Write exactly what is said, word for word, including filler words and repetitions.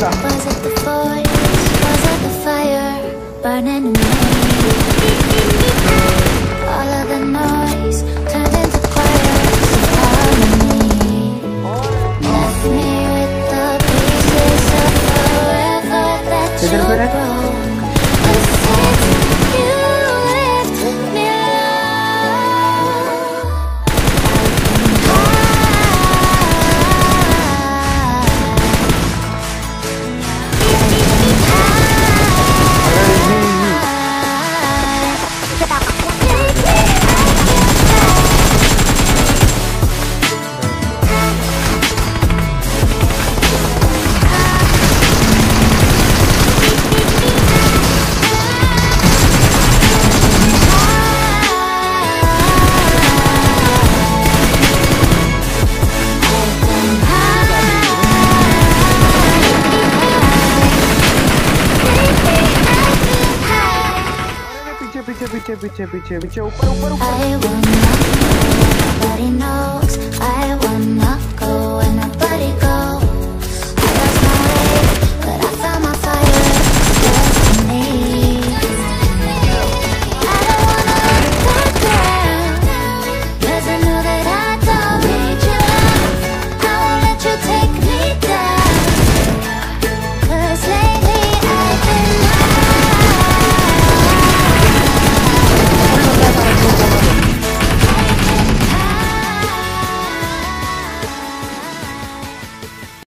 Was it the voice? Was it the fire burning in me? All of the noise turned into quiet harmony. Left me with the pieces of forever that you broke. But since you left me I will not, but enough.